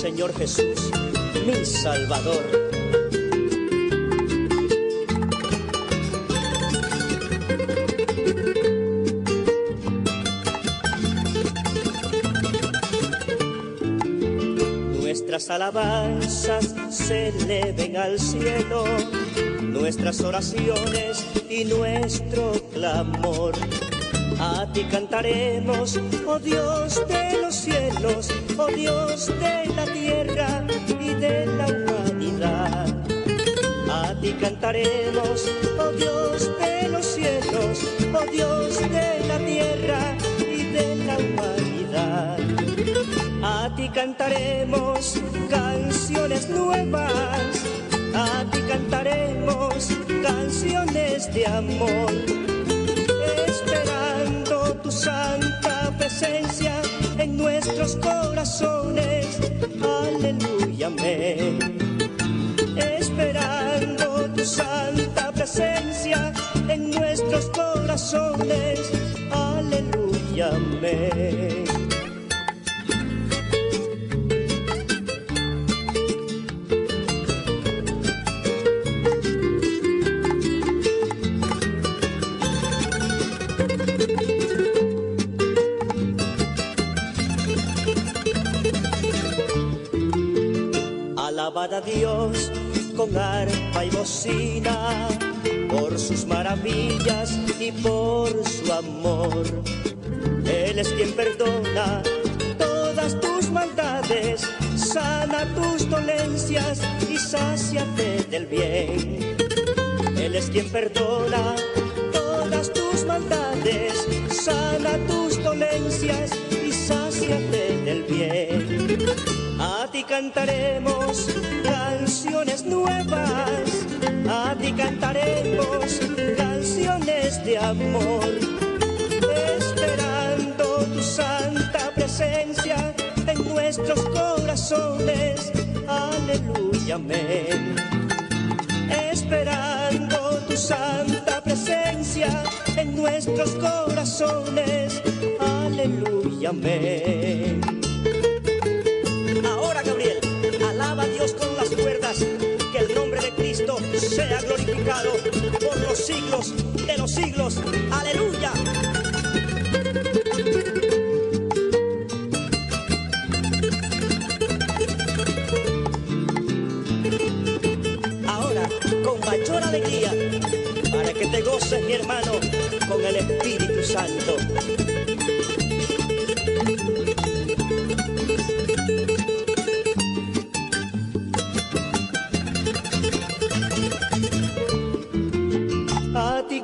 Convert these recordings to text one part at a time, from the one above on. Señor Jesús, mi Salvador. Nuestras alabanzas se eleven al cielo, nuestras oraciones y nuestro clamor. A ti cantaremos, oh Dios de los cielos, oh Dios de la tierra y de la humanidad. A ti cantaremos, oh Dios de los cielos, oh Dios de la tierra y de la humanidad. A ti cantaremos canciones nuevas, a ti cantaremos canciones de amor, esperando tu santa presencia en nuestros corazones. Aleluya, amén. Esperando tu santa presencia en nuestros corazones. Aleluya, amén. Alabad a Dios con arpa y bocina, por sus maravillas y por su amor. Él es quien perdona todas tus maldades, sana tus dolencias y sáciate del bien. Él es quien perdona todas tus maldades, sana tus dolencias y sáciate del bien. A ti cantaremos canciones nuevas, a ti cantaremos canciones de amor, esperando tu santa presencia en nuestros corazones. Aleluya, amén. Esperando tu santa presencia en nuestros corazones. Aleluya, amén. Alaba a Dios con las cuerdas, que el nombre de Cristo sea glorificado por los siglos de los siglos. ¡Aleluya! Ahora, con mayor alegría, para que te goces, mi hermano, con el Espíritu Santo.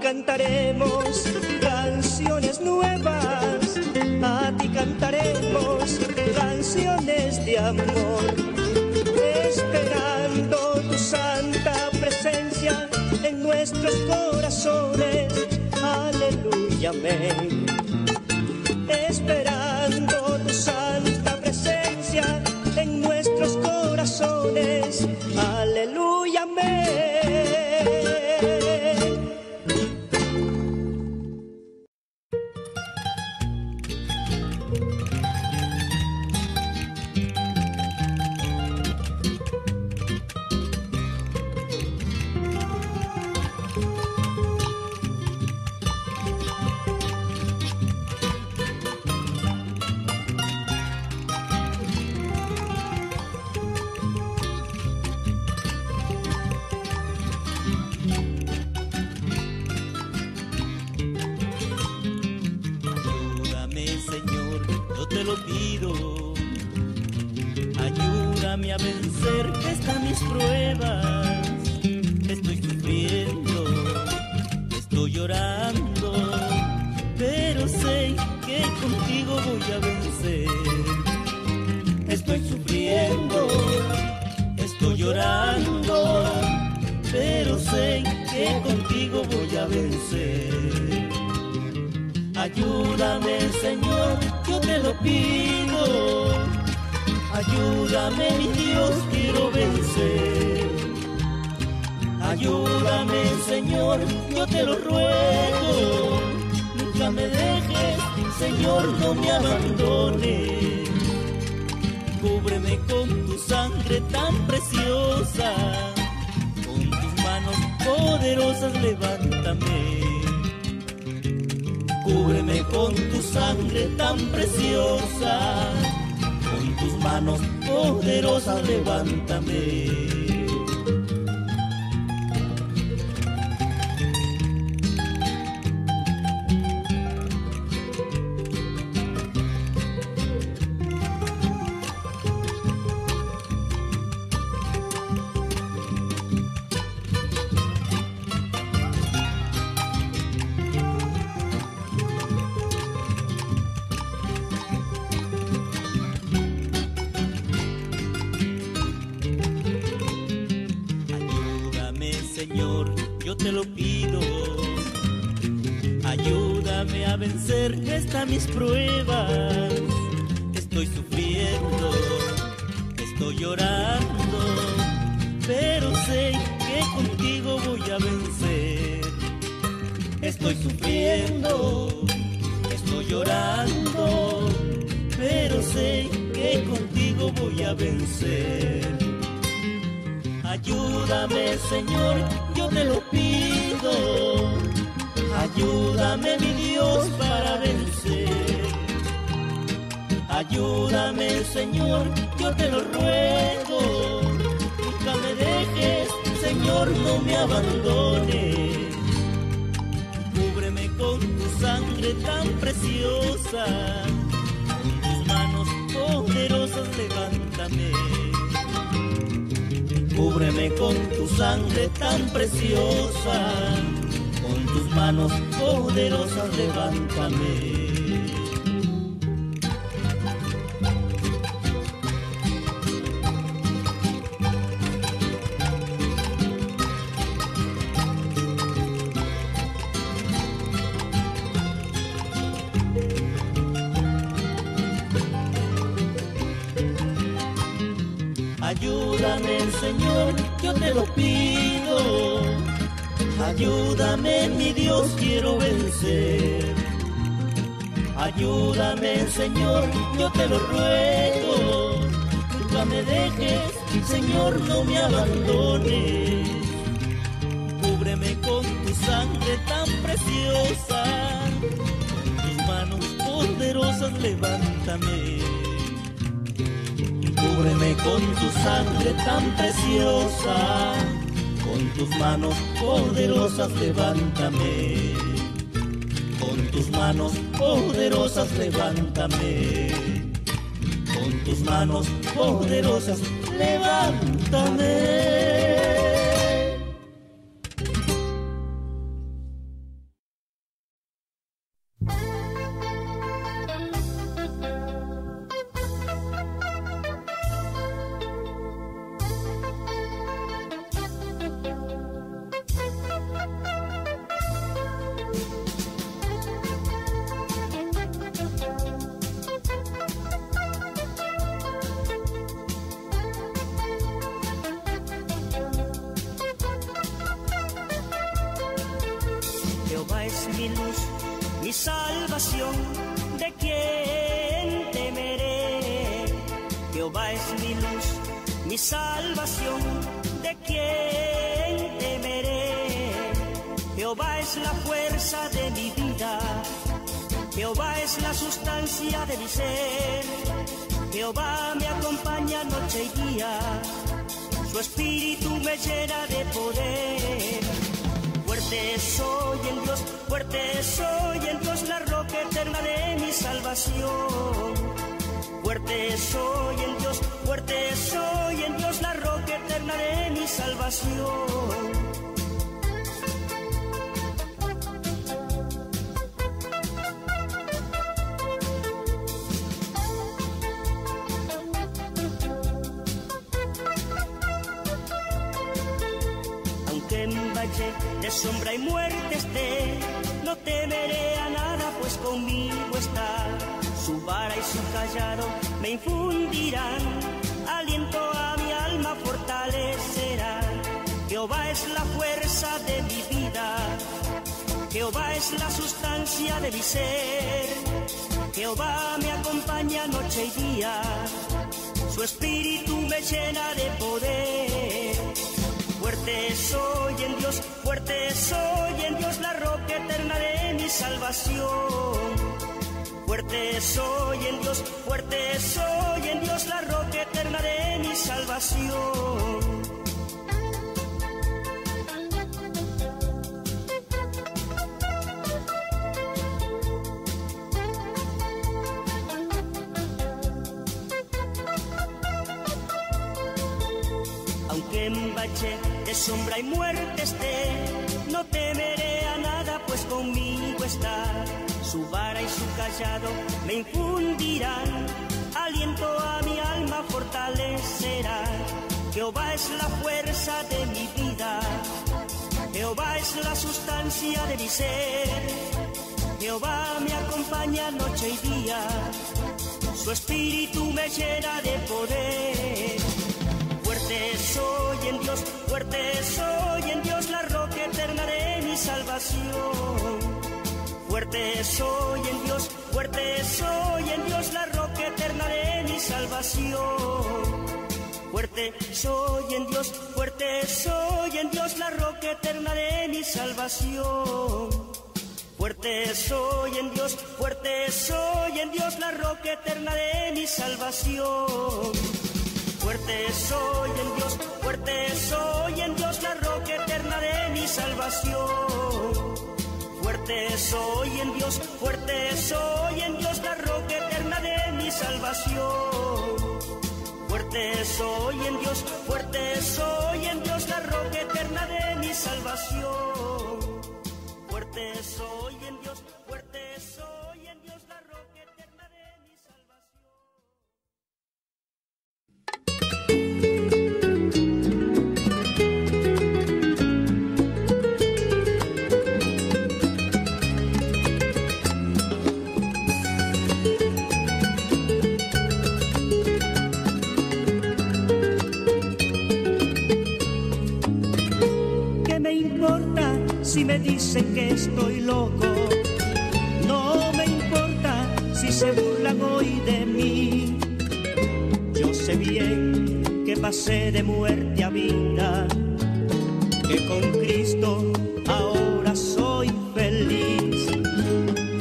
Cantaremos canciones nuevas, a ti cantaremos canciones de amor, esperando tu santa presencia en nuestros corazones. Aleluya, amén. Esperando tu santa presencia en nuestros corazones. Aleluya, amén. Señor, no me abandones, cúbreme con tu sangre tan preciosa, con tus manos poderosas levántame. Cúbreme con tu sangre tan preciosa, con tus manos poderosas levántame. Te lo pido, ayúdame a vencer estas mis pruebas. Estoy sufriendo, estoy llorando, pero sé que contigo voy a vencer. Estoy sufriendo, estoy llorando, pero sé que contigo voy a vencer. Ayúdame, Señor, yo te lo pido. Ayúdame, mi Dios, para vencer. Ayúdame, Señor, yo te lo ruego. Nunca me dejes, Señor, no me abandones. Cúbreme con tu sangre tan preciosa, con tus manos poderosas levántame. Cúbreme con tu sangre tan preciosa, con tus manos poderosas levántame. Ayúdame, Señor, yo te lo pido. Ayúdame, mi Dios, quiero vencer. Ayúdame, Señor, yo te lo ruego. Nunca me dejes, Señor, no me abandones. Cúbreme con tu sangre tan preciosa, con tus manos poderosas levántame. Cúbreme con tu sangre tan preciosa, con tus manos poderosas levántame, con tus manos poderosas levántame, con tus manos poderosas levántame. De sombra y muerte esté, no temeré a nada, pues conmigo está. Su vara y su callado me infundirán, aliento a mi alma fortalecerá. Jehová es la fuerza de mi vida, Jehová es la sustancia de mi ser. Jehová me acompaña noche y día, Su espíritu me llena de poder. Fuerte soy en Dios, fuerte soy en Dios, la roca eterna de mi salvación. Fuerte soy en Dios, fuerte soy en Dios, la roca eterna de mi salvación. Aunque en valle de sombra y muerte esté, no temeré a nada, pues conmigo está. Su vara y su callado me infundirán, aliento a mi alma fortalecerá. Jehová es la fuerza de mi vida, Jehová es la sustancia de mi ser. Jehová me acompaña noche y día, su espíritu me llena de poder. Fuerte soy en Dios, fuerte soy en Dios, la roca eterna de mi salvación. Fuerte soy en Dios, fuerte soy en Dios, la roca eterna de mi salvación. Fuerte soy en Dios, fuerte soy en Dios, la roca eterna de mi salvación. Fuerte soy en Dios, fuerte soy en Dios, la roca eterna de mi salvación. Fuerte soy en Dios, fuerte soy en Dios, la roca eterna de mi salvación. Fuerte soy en Dios, fuerte soy en Dios, la roca eterna de mi salvación. Fuerte soy en Dios, fuerte soy en Dios, la roca eterna de mi salvación. Fuerte soy en Dios, fuerte soy en Dios, la roca eterna de mi salvación. Si me dicen que estoy loco, no me importa si se burlan hoy de mí. Yo sé bien que pasé de muerte a vida, que con Cristo ahora soy feliz.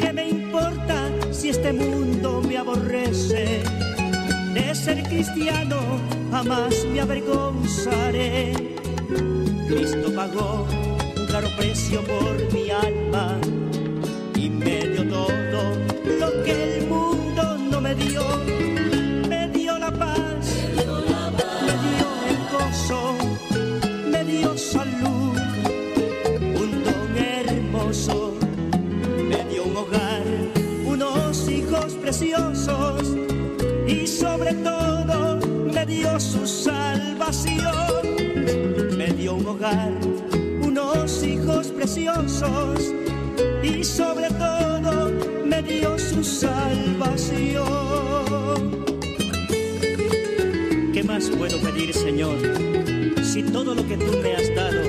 ¿Qué me importa si este mundo me aborrece? De ser cristiano jamás me avergonzaré. Cristo pagó claro precio por mi alma y me dio todo lo que el mundo no me dio. Me dio la paz, me dio el gozo, me dio salud, un don hermoso, me dio un hogar, unos hijos preciosos y sobre todo me dio su salvación. Me dio un hogar, unos hijos preciosos y sobre todo me dio su salvación. ¿Qué más puedo pedir, Señor, si todo lo que tú me has dado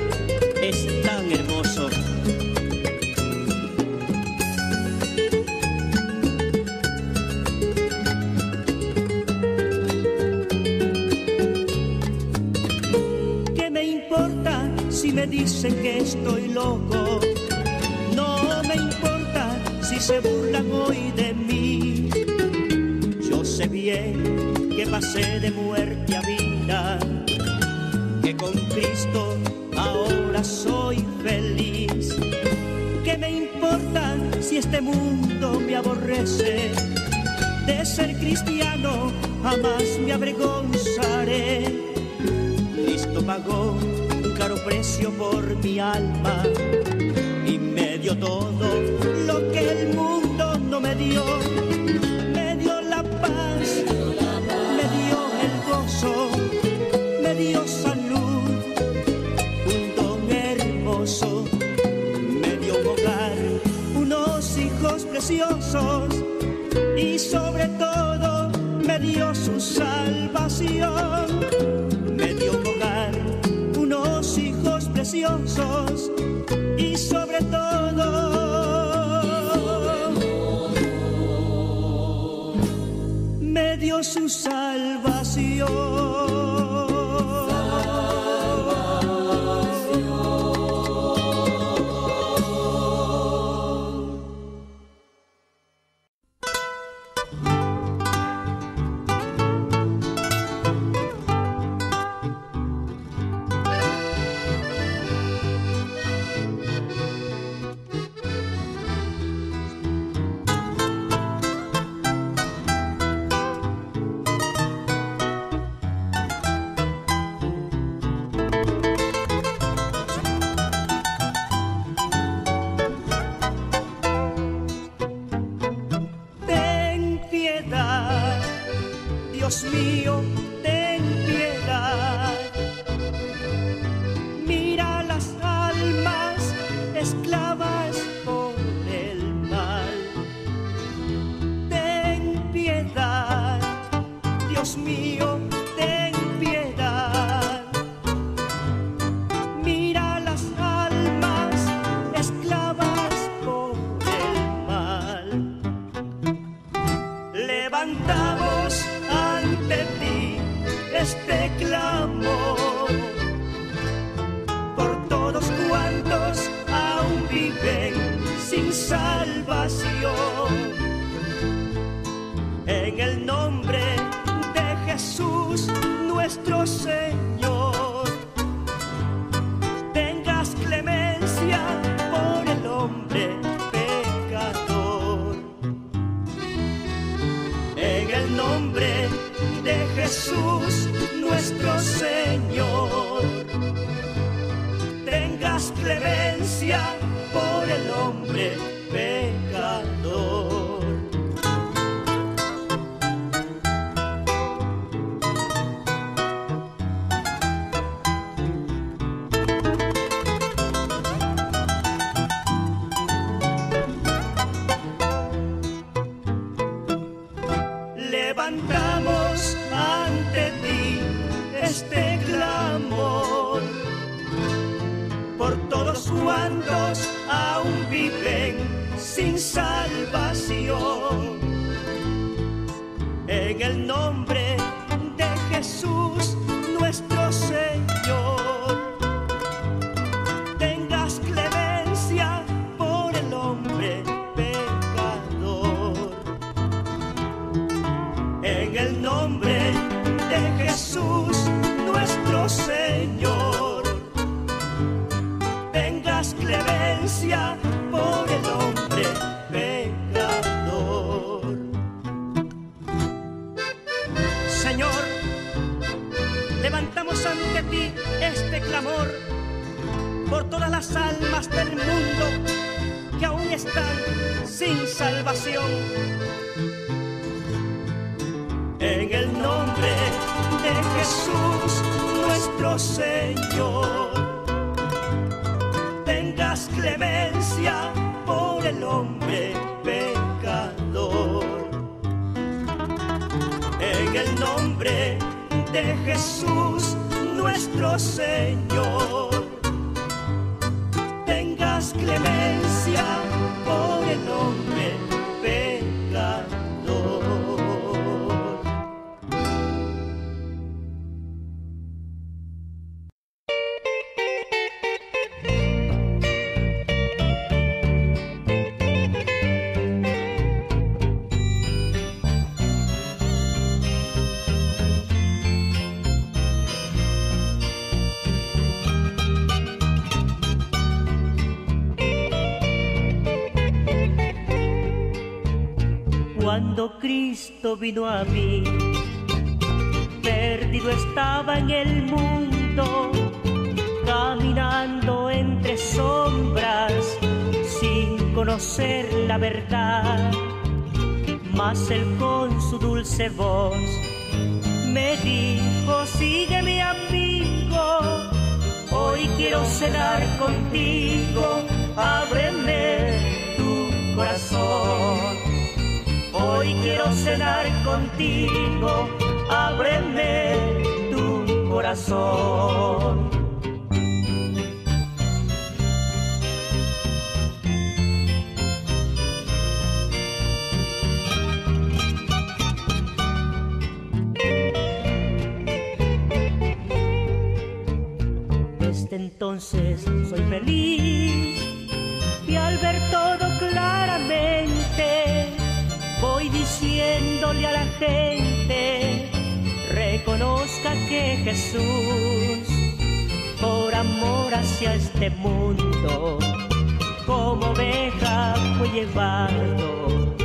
es tan hermoso? Me dicen que estoy loco, no me importa si se burlan hoy de mí. Yo sé bien que pasé de muerte a vida, que con Cristo ahora soy feliz. ¿Qué me importa si este mundo me aborrece? De ser cristiano jamás me avergonzaré. Cristo pagó caro precio por mi alma y me dio todo lo que el mundo no me dio. Me dio la paz, me dio el gozo, me dio salud, un don hermoso, me dio un hogar, unos hijos preciosos y sobre todo me dio su salvación. Me dio un hogar, hijos preciosos y sobre todo me le dio su salvación. Dios mío, ten piedad. Mira las almas esclavas por el mal. Ten piedad, Dios mío, ten piedad. Mira las almas esclavas por el mal. Levantamos ante ti este clamor por todos cuantos aún viven sin salvación. En el nombre de Jesús nuestro Señor, tengas clemencia por el hombre pecador. En el nombre de Jesús nuestro Señor, tengas clemencia por el hombre pecador. Levantamos ante ti este clamor por todos cuantos aún viven sin salvación. En el nombre de Jesús nuestro Señor, tengas clemencia por el hombre pecador. En el nombre de Jesús nuestro Señor, tengas clemencia por el hombre pecador. Señor, levantamos ante ti este clamor por todas las almas del mundo que aún están sin salvación. En el nombre de Jesús, nuestro Señor, tengas clemencia por el hombre pecador. En el nombre de Jesús, nuestro Señor, tengas clemencia por el hombre pecador. Cuando Cristo vino a mí, perdido estaba en el mundo, caminando entre sombras, sin conocer la verdad. Mas Él con su dulce voz me dijo: sígueme, amigo, hoy quiero cenar contigo, ábreme tu corazón. Hoy quiero cenar contigo, ábreme tu corazón. entonces soy feliz, y al ver todo claramente voy diciéndole a la gente: reconozca que Jesús por amor hacia este mundo como oveja fue llevado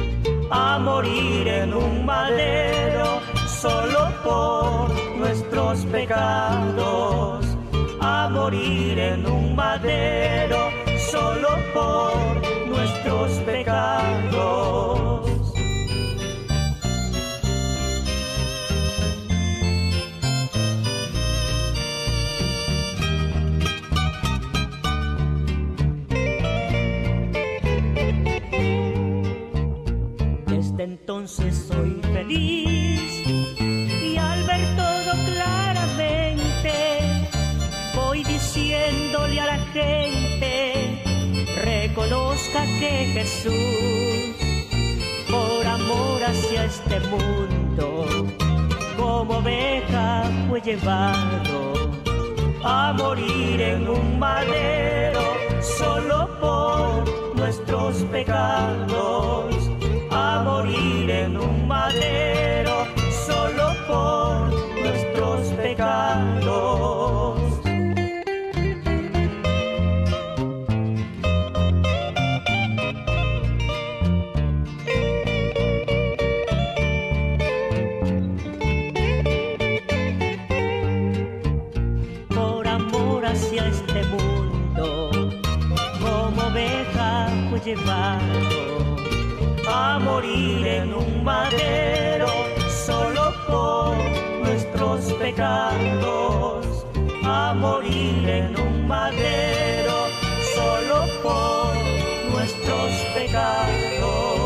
a morir en un madero, solo por nuestros pecados, a morir en un madero, solo por nuestros pecados. Desde entonces soy feliz, y al ver todo claramente voy diciéndole a la gente: reconozca que Jesús por amor hacia este mundo como oveja fue llevado a morir en un madero, solo por nuestros pecados, a morir en un madero, solo por nuestros pecados. Por amor hacia este mundo, como oveja fue llevado a morir en un madero, solo por nuestros pecados, a morir en un madero, solo por nuestros pecados.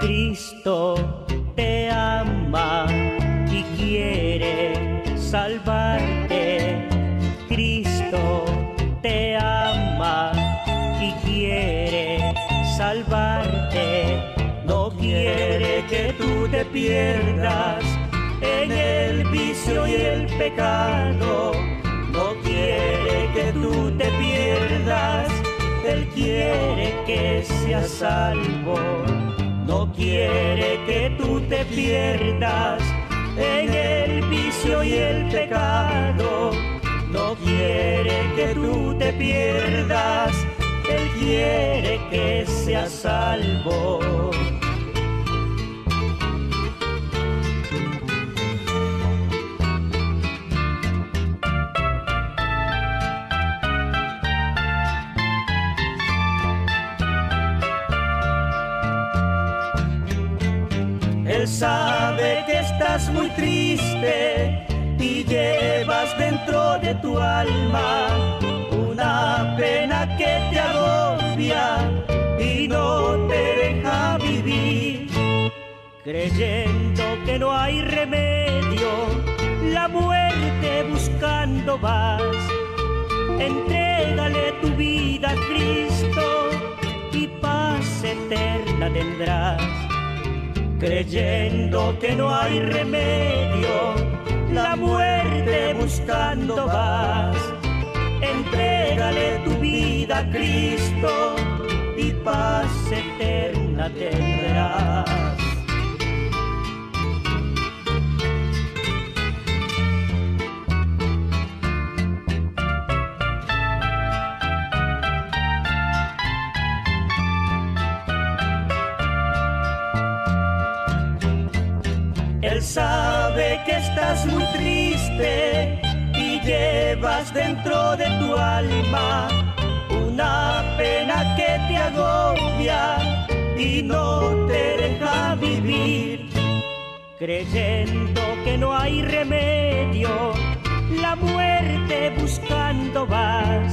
Cristo te ama y quiere salvarte. Cristo te ama y quiere salvarte. No quiere que tú te pierdas en el vicio y el pecado. No quiere que tú te pierdas. Él quiere que seas salvo. No quiere que tú te pierdas en el vicio y el pecado. No quiere que tú te pierdas. Él quiere que seas salvo. Él sabe que estás muy triste y llevas dentro de tu alma una pena que te agobia y no te deja vivir. Creyendo que no hay remedio, la muerte buscando vas. Entrégale tu vida a Cristo y paz eterna tendrás. Creyendo que no hay remedio, la muerte buscando vas. Entrégale tu vida a Cristo y paz eterna tendrás. Él sabe que estás muy triste y llevas dentro de tu alma una pena que te agobia y no te deja vivir. Creyendo que no hay remedio, la muerte buscando vas.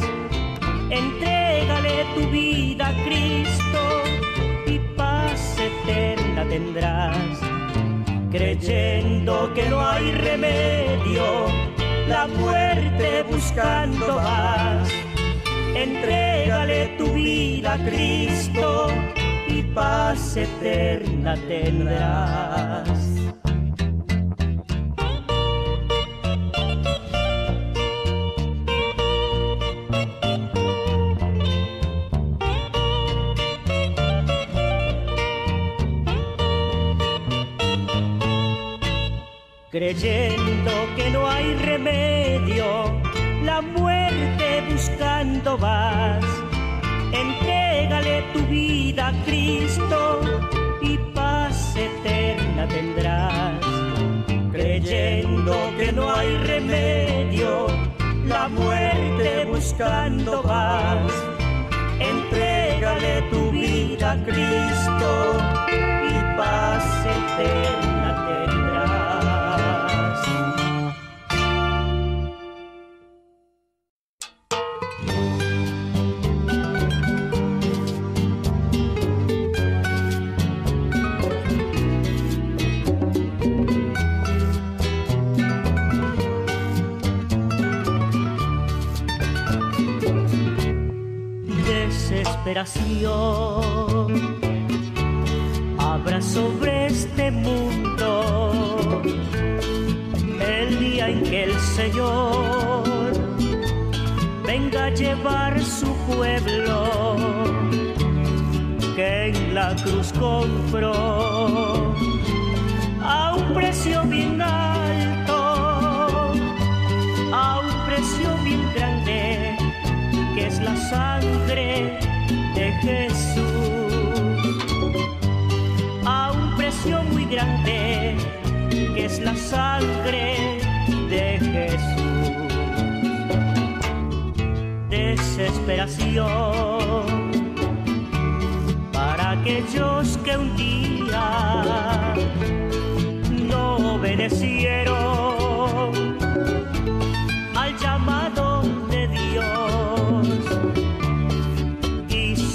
Entrégale tu vida a Cristo y paz eterna tendrás. Creyendo que no hay remedio, la muerte buscando vas. Entrégale tu vida a Cristo y paz eterna tendrás. Creyendo que no hay remedio, la muerte buscando vas. Entrégale tu vida a Cristo y paz eterna tendrás. Creyendo que no hay remedio, la muerte buscando vas. Entrégale tu vida a Cristo y paz eterna tendrás. Habrá sobre este mundo el día en que el Señor venga a llevar su pueblo que en la cruz compró a un precio bien alto, a un precio bien grande, que es la sangre de Jesús, a un precio muy grande, que es la sangre de Jesús. Desesperación para aquellos que un día no obedecieron al llamado de Dios.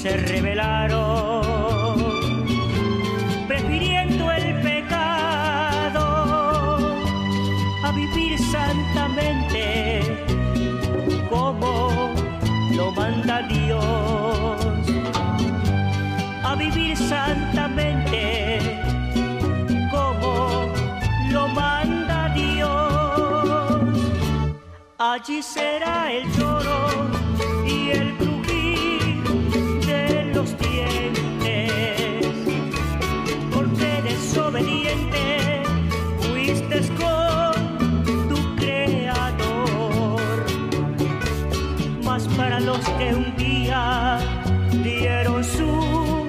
Se rebelaron, prefiriendo el pecado a vivir santamente como lo manda Dios, a vivir santamente como lo manda Dios. Allí será el lloro y el crujir dientes, porque desobediente fuiste con tu Creador. Mas para los que un día dieron su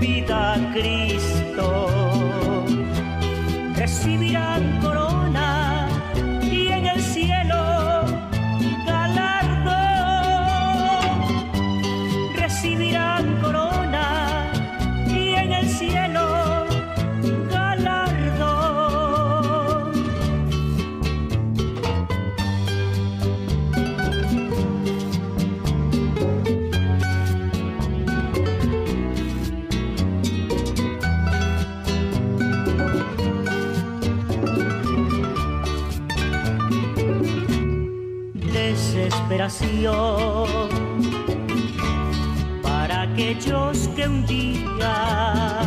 vida a Cristo, recibirán corona y en el cielo galardón. Recibirán corona para aquellos que un día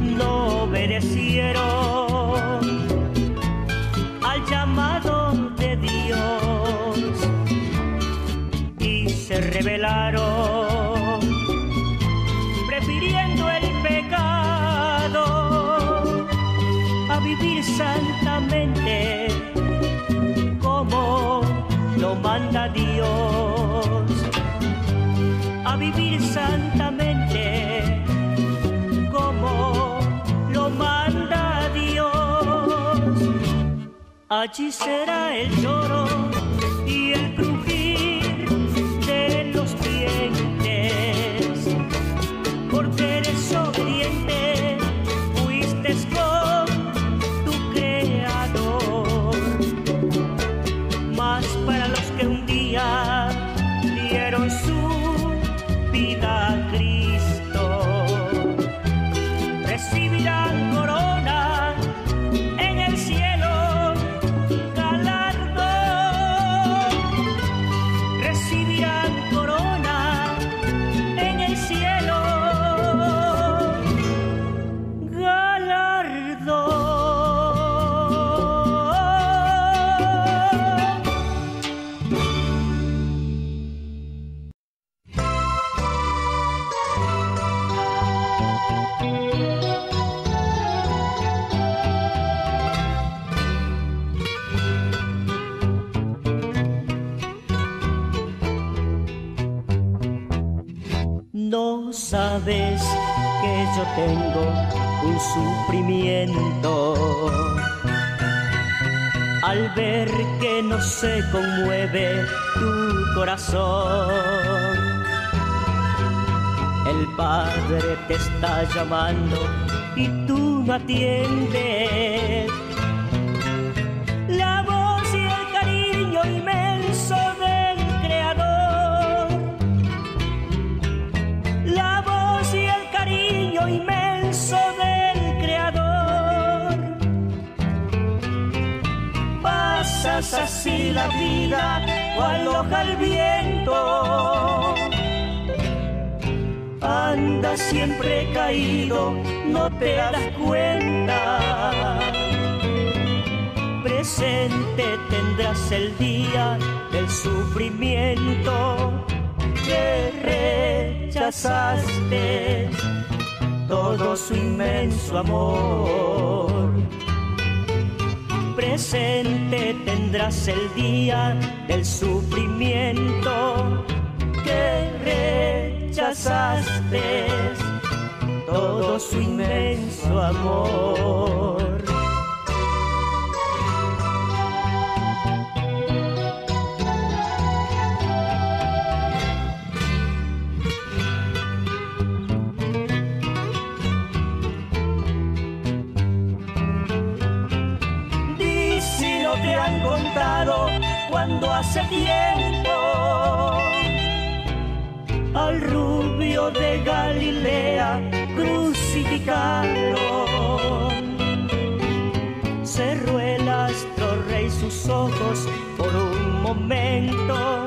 no obedecieron al llamado de Dios y se rebelaron, prefiriendo el pecado a vivir santamente como lo manda Dios, a vivir santamente como lo manda Dios. Allí será el lloro y el crujir de los dientes, porque desobediente fuiste con tu Creador. Mas para los que un día dieron su vida sabes que yo tengo un sufrimiento. Al ver que no se conmueve tu corazón, el Padre te está llamando y tú no atiendes. La voz y el cariño inmenso del Creador, la voz y el cariño inmenso del Creador. Pasas así la vida cual hoja al viento, andas siempre caído, no te das cuenta. Presente tendrás el día del sufrimiento que rechazaste todo su inmenso amor. Presente tendrás el día del sufrimiento que rechazaste todo su inmenso amor. Cuando hace tiempo al rubio de Galilea crucificaron, cerró el astro rey sus ojos por un momento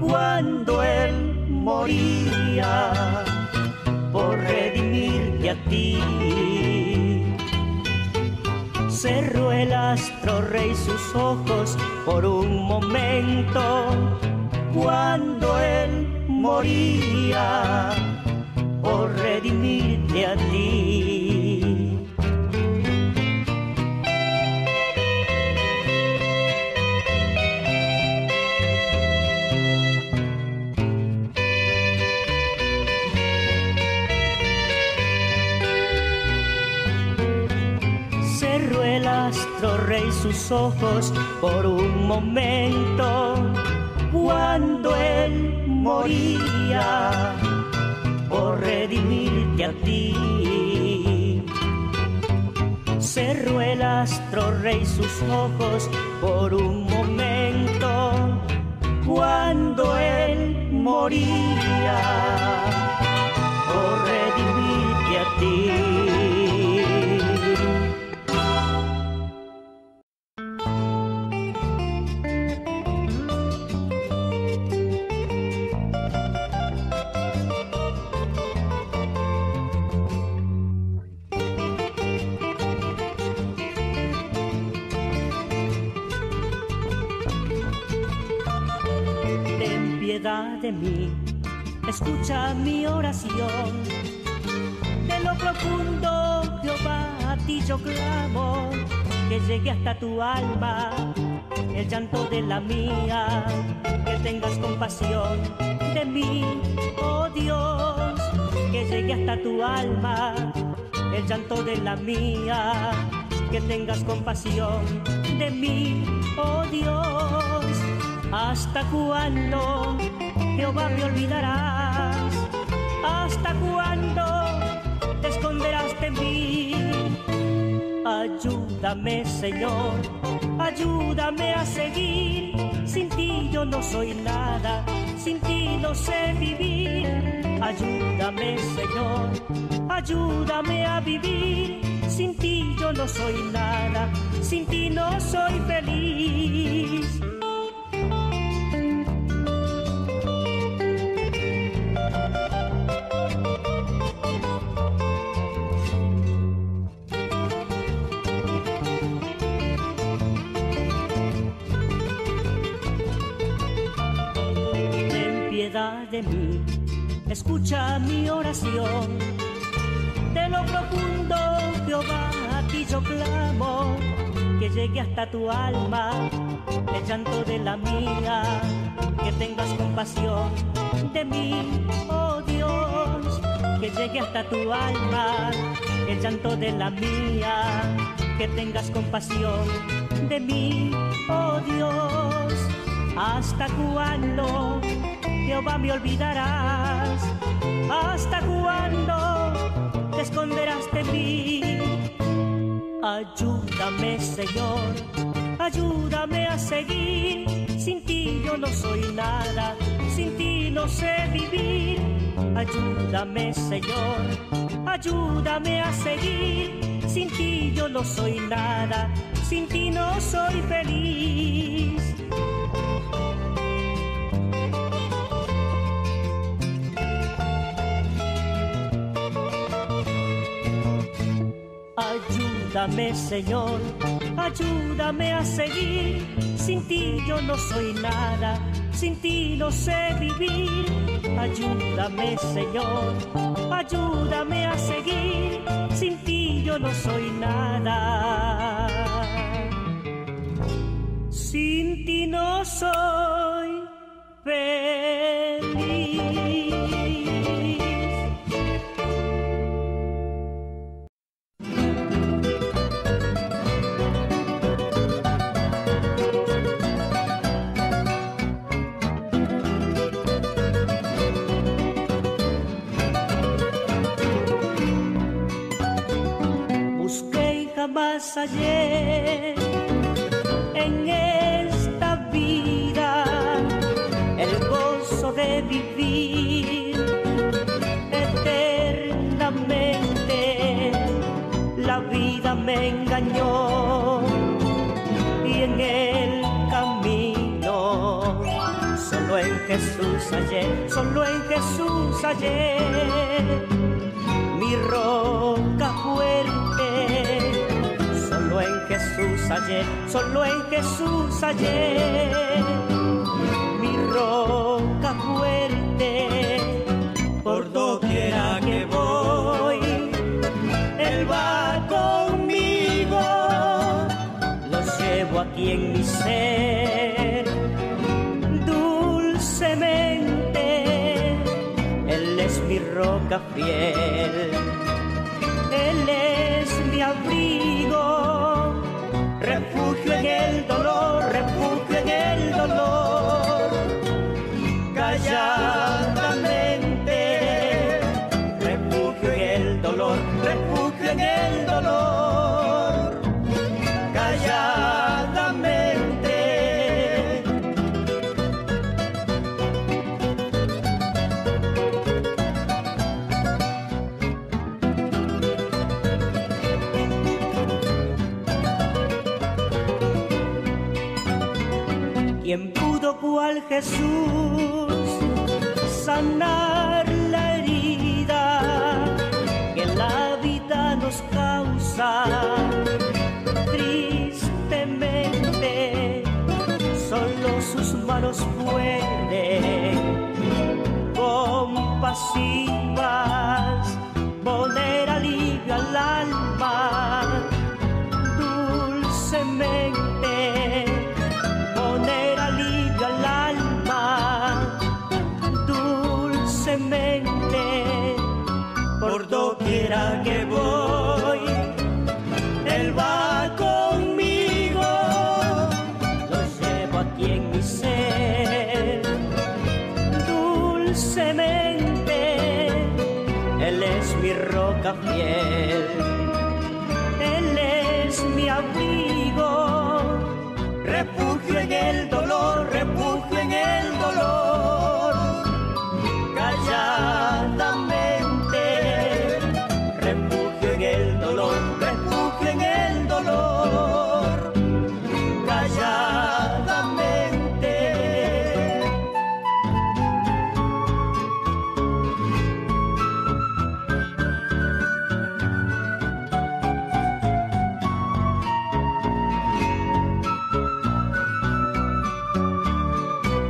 cuando él moría por redimirte a ti. Cerró el astro rey sus ojos por un momento cuando él moría por redimirte a ti. Rey sus ojos por un momento cuando él moría por redimirte a ti. Cerró el astro rey sus ojos por un momento cuando él moría por redimirte a ti. De mí, escucha mi oración. De lo profundo, Jehová, a ti yo clamo, que llegue hasta tu alma el llanto de la mía, que tengas compasión de mí, oh Dios, que llegue hasta tu alma el llanto de la mía, que tengas compasión de mí, oh Dios. ¿Hasta cuándo, Jehová, me olvidarás? ¿Hasta cuándo te esconderás de mí? Ayúdame, Señor, ayúdame a seguir. Sin ti yo no soy nada, sin ti no sé vivir. Ayúdame, Señor, ayúdame a vivir. Sin ti yo no soy nada, sin ti no soy feliz. De mí, escucha mi oración. De lo profundo, Jehová, a ti yo clamo, que llegue hasta tu alma el llanto de la mía, que tengas compasión de mí, oh Dios, que llegue hasta tu alma el llanto de la mía, que tengas compasión de mí, oh Dios. ¿Hasta cuándo, Jehová, me olvidarás? ¿Hasta cuándo te esconderás de mí? Ayúdame, Señor, ayúdame a seguir. Sin ti yo no soy nada, sin ti no sé vivir. Ayúdame, Señor, ayúdame a seguir. Sin ti yo no soy nada, sin ti no soy feliz. Ayúdame, Señor, ayúdame a seguir. Sin ti yo no soy nada, sin ti no sé vivir. Ayúdame, Señor, ayúdame a seguir. Sin ti yo no soy nada, sin ti no soy feliz. Más ayer en esta vida el gozo de vivir eternamente. La vida me engañó y en el camino solo en Jesús hallé, solo en Jesús hallé mi roca fuerte. Solo en Jesús hallé, solo en Jesús hallé mi roca fuerte. Por doquiera que voy, Él va conmigo. Los llevo aquí en mi ser, dulcemente. Él es mi roca fiel, Él es mi abrigo. Refugio en el dolor, refugio en el dolor. Calladamente, refugio en el dolor, refugio en el dolor. Calladamente. ¿Quién pudo cual Jesús sanar la herida que la vida nos causa? Tristemente, solo sus manos pueden, compasivas, poner alivio al alma. Dulcemente, poner alivio al alma, dulcemente. Por doquiera que voy, Él va conmigo. Los llevo aquí en mi ser, dulcemente. Él es mi roca fiel, Él es mi abrigo. Refugio en el dolor, refugio en el dolor. Calladamente, refugio en el dolor, refugio en el dolor. Calladamente.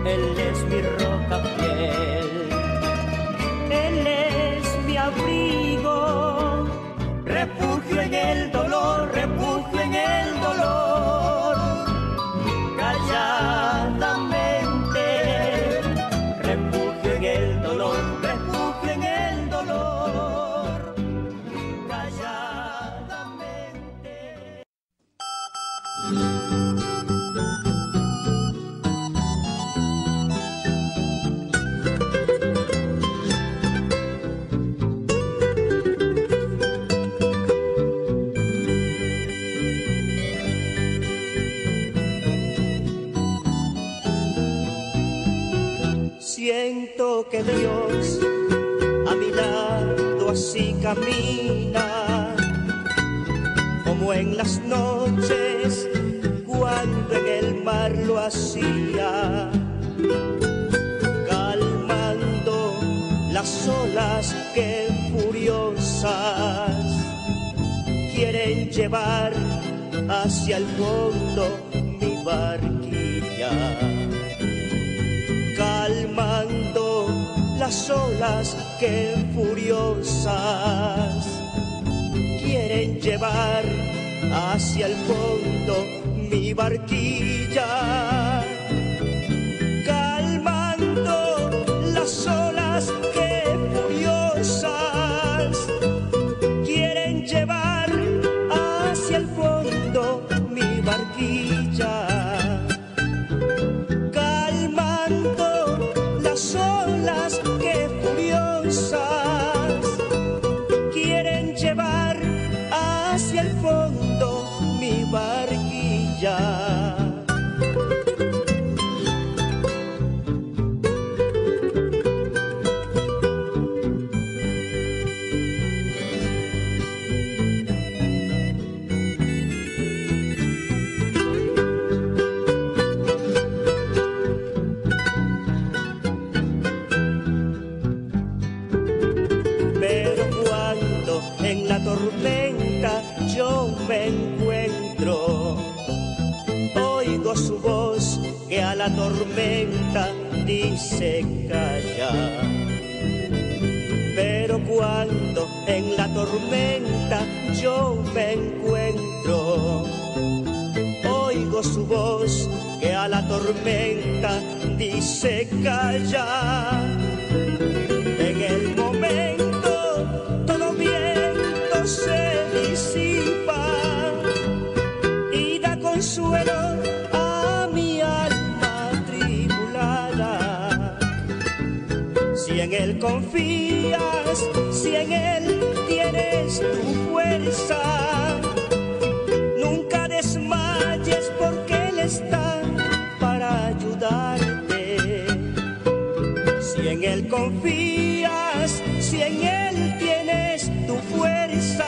Él es mi roca fiel, Él es mi abrigo. Refugio en el dolor, refugio en el dolor. siento que Dios a mi lado así camina, como en las noches cuando en el mar lo hacía, calmando las olas que furiosas quieren llevar hacia el fondo mi barquilla. Calmando las olas que furiosas quieren llevar hacia el fondo mi barquilla. Calmando las olas que furiosas quieren llevar hacia el fondo mi barquilla. La tormenta dice calla, pero cuando en la tormenta yo me encuentro, oigo su voz que a la tormenta dice calla. En el momento todo viento se disipa y da consuelo si en él confías, si en él tienes tu fuerza, nunca desmayes porque él está para ayudarte. Si en él confías, si en él tienes tu fuerza,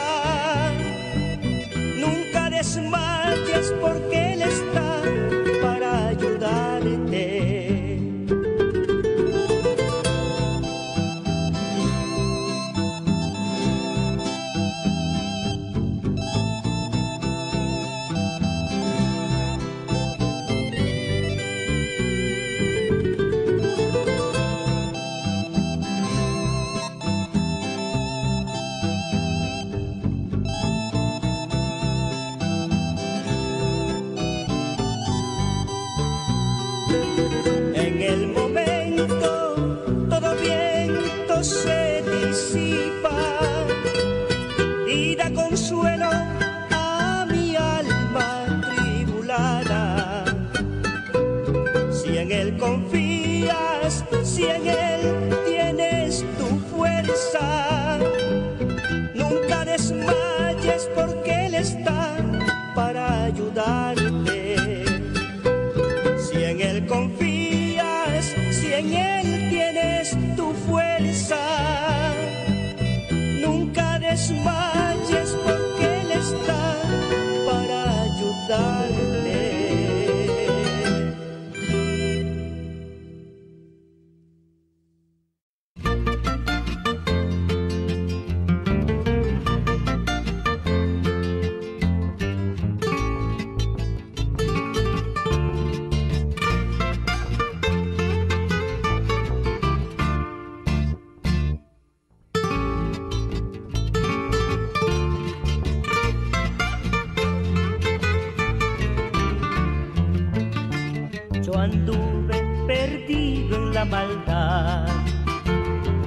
nunca desmayes porque él está para ayudarte. Consuelo a mi alma tribulada. Si en él confías, si en él tienes tu fuerza, nunca desmayes porque él está para ayudarte. Si en él confías, si en él tienes tu fuerza, nunca desmayes.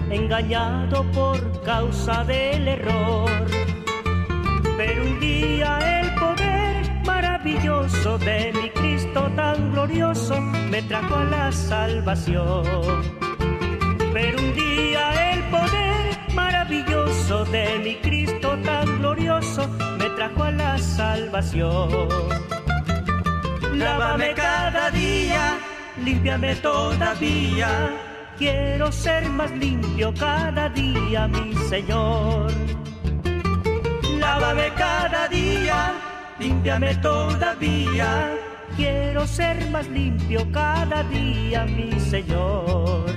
Engañado por causa del error, pero un día el poder maravilloso de mi Cristo tan glorioso me trajo a la salvación. Pero un día el poder maravilloso de mi Cristo tan glorioso me trajo a la salvación. Lávame cada día, límpiame todavía, Quiero ser más limpio cada día, mi Señor. Lávame cada día, límpiame todavía. Quiero ser más limpio cada día, mi Señor.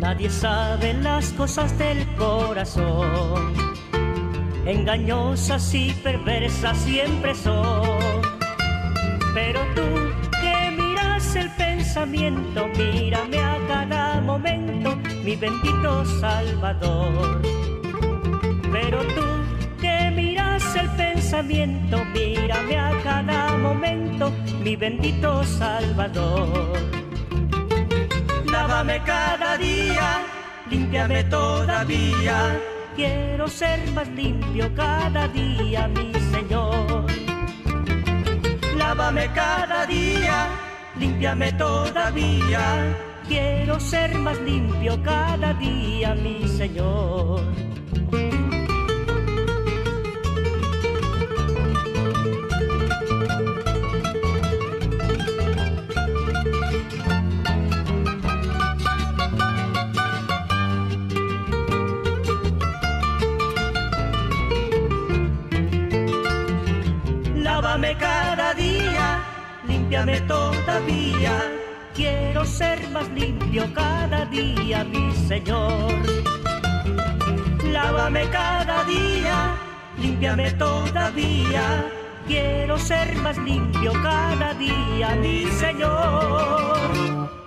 Nadie sabe las cosas del corazón, engañosas y perversas siempre son. Pero tú que miras el pensamiento, mírame a cada momento, mi bendito Salvador. Pero tú que miras el pensamiento, mírame a cada momento, mi bendito Salvador. Lávame cada día, límpiame todavía. Quiero ser más limpio cada día, mi Señor. Lávame cada día, límpiame todavía. Quiero ser más limpio cada día, mi Señor. Lávame cada día, límpiame todavía. Quiero ser más limpio cada día, mi Señor. Lávame cada día, límpiame todavía. Quiero ser más limpio cada día, mi Señor.